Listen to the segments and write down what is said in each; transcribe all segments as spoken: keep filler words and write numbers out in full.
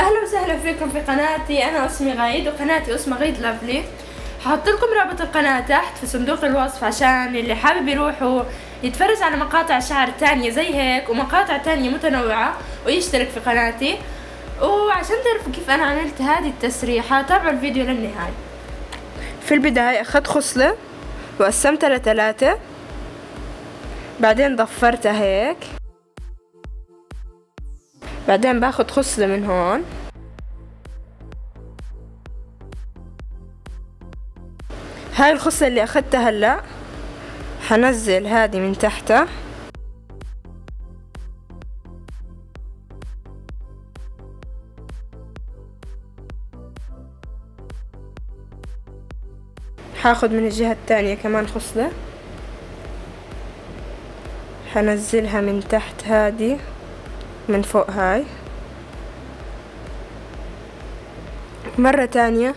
اهلا وسهلا فيكم في قناتي، انا اسمي غايد وقناتي اسمها غايد لافلي. هحط لكم رابط القناه تحت في صندوق الوصف عشان اللي حابب يروحوا يتفرج على مقاطع شعر تانية زي هيك ومقاطع تانية متنوعه ويشترك في قناتي، وعشان تعرفوا كيف انا عملت هذه التسريحه تابعوا الفيديو للنهايه. في البدايه اخذت خصله وقسمتها لثلاثه، بعدين ضفرتها هيك، بعدين باخد خصلة من هون هاي الخصلة اللي اخدتها هلا، هنزل هذه من تحتها هاخد من الجهة الثانية كمان خصلة هنزلها من تحت هذه من فوق هاي مرة تانية،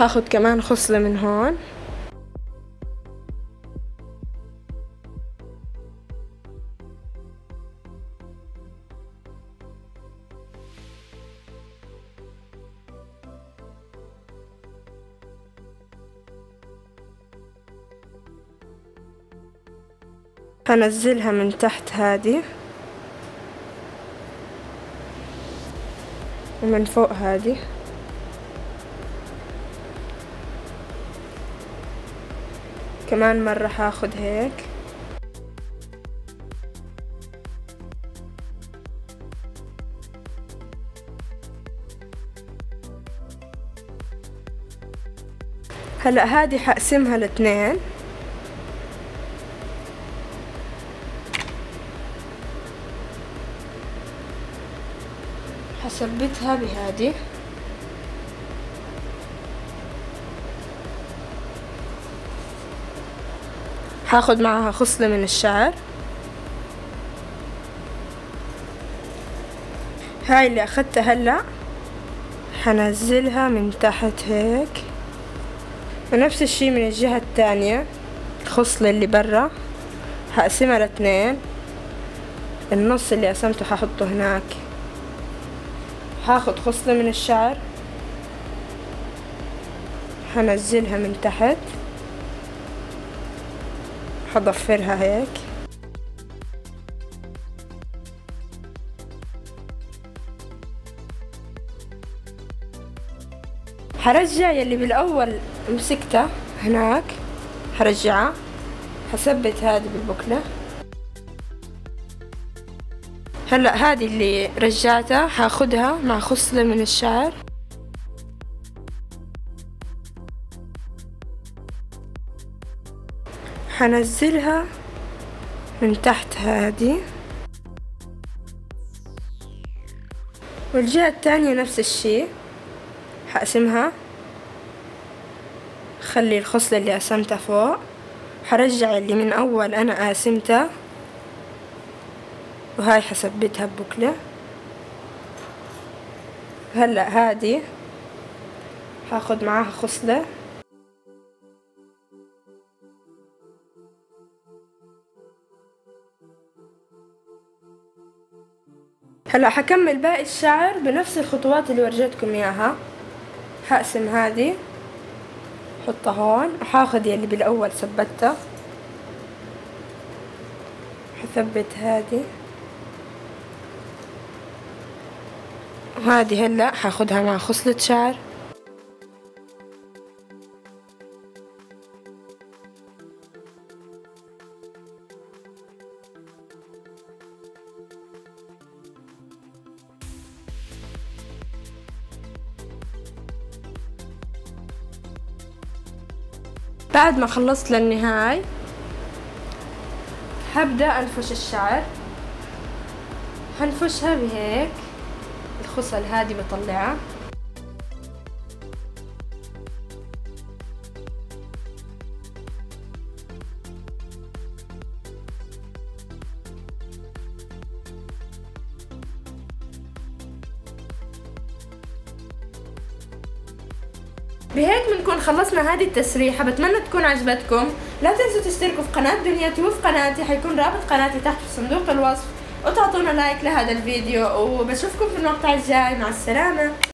هاخد كمان خصلة من هون هنزلها من تحت هذه ومن فوق هذه كمان مرة، هاخد هيك هلا هذه هقسمها لاتنين هثبتها بهادي هاخد معها خصلة من الشعر هاي اللي اخدتها هلا، هنزلها من تحت هيك، ونفس الشي من الجهة التانية الخصلة اللي برا هقسمها لاتنين، النص اللي قسمته هحطه هناك، هاخد خصلة من الشعر هنزلها من تحت هضفرها هيك، هرجع يلي بالاول مسكته هناك هرجعها، هثبت هذه بالبكلة. هلا هذه اللي رجعتها هاخدها مع خصلة من الشعر هنزلها من تحت هذه، والجهة الثانية نفس الشي هقسمها، خلي الخصلة اللي قسمتها فوق، هرجع اللي من اول انا قاسمتها وهاي حثبتها ببكلة. هلأ هادي هاخد معاها خصلة هلأ هكمل باقي الشعر بنفس الخطوات اللي ورجتكم اياها، هقسم هادي حطها هون وهاخد يلي بالاول ثبتها هثبت هادي، وهذه هلا هاخدها مع خصلة شعر بعد ما خلصت للنهاية هبدأ انفش الشعر، هنفشها بهيك الخصل هذه بطلعها بهيك بنكون خلصنا هذه التسريحة. بتمنى تكون عجبتكم، لا تنسوا تشتركوا في قناة دنيتي وفي قناتي، حيكون رابط قناتي تحت في صندوق الوصف، وتعطونا لايك لهذا الفيديو، وبشوفكم في المقطع الجاي. مع السلامة.